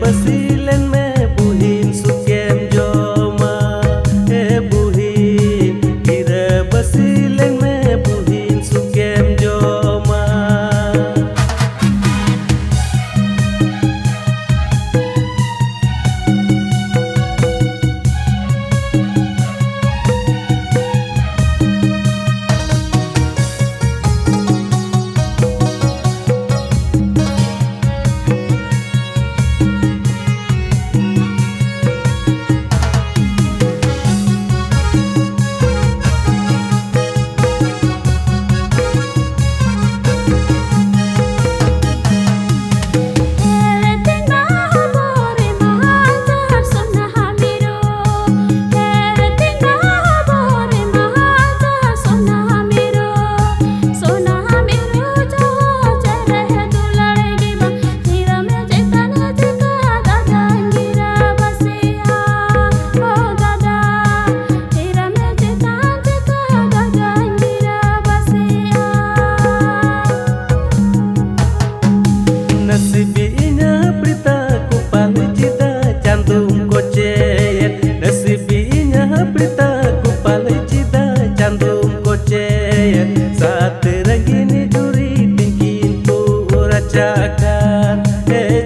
basilen me buhin sukem joma e buhin kira basilen me buhin sukem joma Nasibnya beritaku pandu cita cantum kocet, nasibnya beritaku pandu cita cantum kocet. Saat terangin duri bikin ku racakan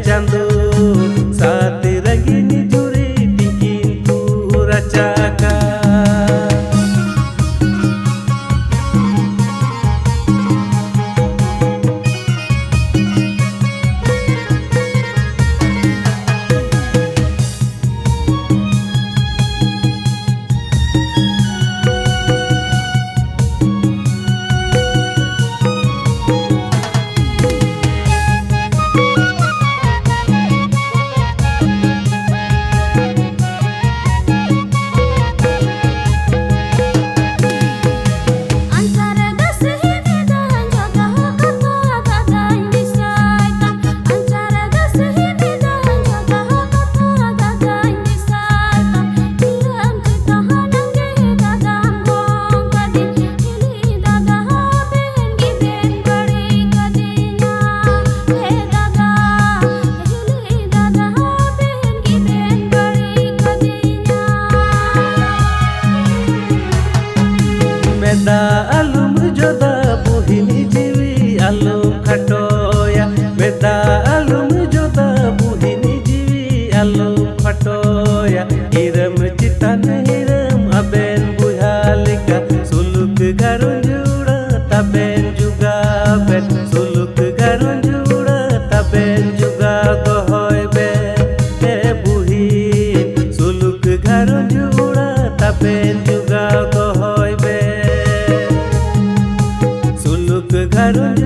cantum. Saat terangin duri bikin ku racakan. Beda alum joda buhin jiwi alum khatoya, beda alum joda buhin jiwi alum khatoya. Iram citan iram aben buhalika, suluk garun jura taben juga ben, suluk garun jura taben juga dohoi ben, buhin suluk garun jura taben juga dohoi. Karun